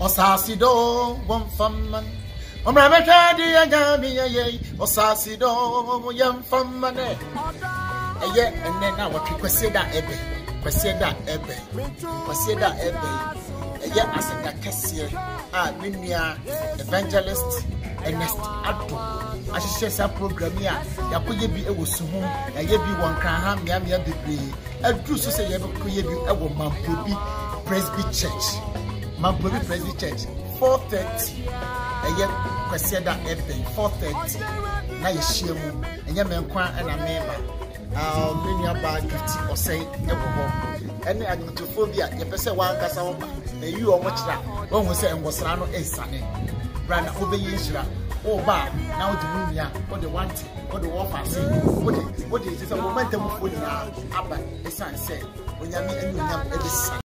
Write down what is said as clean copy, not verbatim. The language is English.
Osasido, one famman. Omrameka di agami ye. Osasido, yam famman. Eye, and then now we kweseda ebe. Eye, asenda kesiye. Ah, minya evangelist. Ernest Abdu, I should share program here. Ya could be a woman, I gave you one craham, yam yam degree. And Bruce said, you could be a woman, Presby Church, Mambury Presby Church, 4:30. A yet Caseda Epping, 4:30. Now you share room, and your man quan and a member. I'll bring your bag or say, Evermore. And I go to phobia, your person one Cassaoma, and you are much that one will say, and was Rano a sunny. Brana obey Israel. Oh, ba now the room ya, what they want, what the offer say, what is a momentum of good now. Abba, the son said, when you mean, and you have a son.